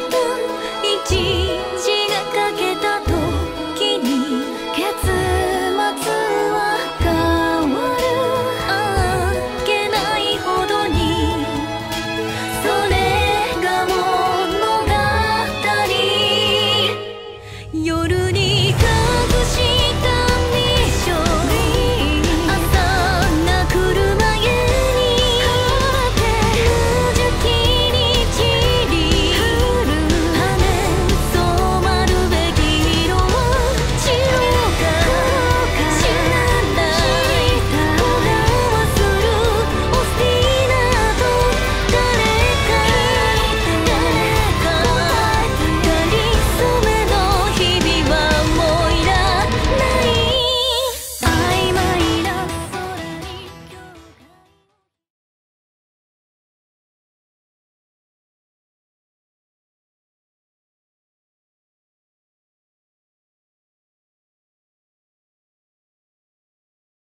ごと一